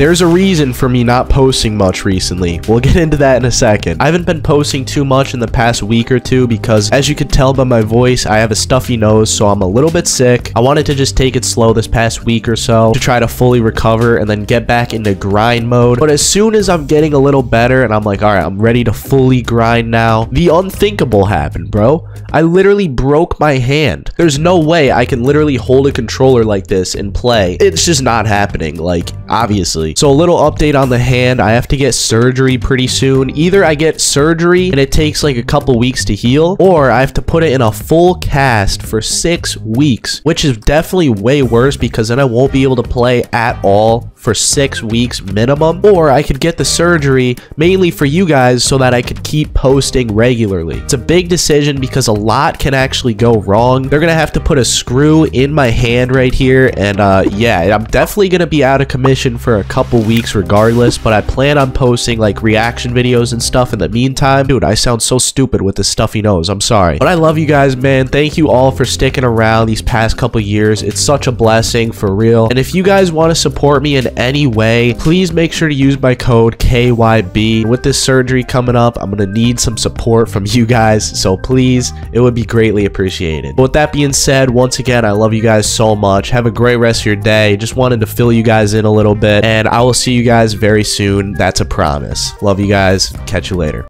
There's a reason for me not posting much recently. We'll get into that in a second. I haven't been posting too much in the past week or two because, as you could tell by my voice, I have a stuffy nose, so I'm a little bit sick. I wanted to just take it slow this past week or so to try to fully recover and then get back into grind mode. But as soon as I'm getting a little better and I'm like, all right, I'm ready to fully grind now, the unthinkable happened, bro. I literally broke my hand. There's no way I can literally hold a controller like this and play. It's just not happening, like, obviously. So a little update on the hand. I have to get surgery pretty soon. Either I get surgery and it takes like a couple weeks to heal, or I have to put it in a full cast for 6 weeks, which is definitely way worse because then I won't be able to play at all for 6 weeks minimum. Or I could get the surgery mainly for you guys so that I could keep posting regularly. It's a big decision because a lot can actually go wrong. They're gonna have to put a screw in my hand right here, and yeah, I'm definitely gonna be out of commission for a couple weeks regardless, but I plan on posting like reaction videos and stuff in the meantime. Dude, I sound so stupid with this stuffy nose. I'm sorry, but I love you guys, man. Thank you all for sticking around these past couple years. It's such a blessing, for real. And if you guys want to support me in any way, please make sure to use my code KYB. With this surgery coming up, I'm gonna need some support from you guys, so please, it would be greatly appreciated. But with that being said, once again, I love you guys so much. Have a great rest of your day. Just wanted to fill you guys in a little bit, and I will see you guys very soon. That's a promise. Love you guys. Catch you later.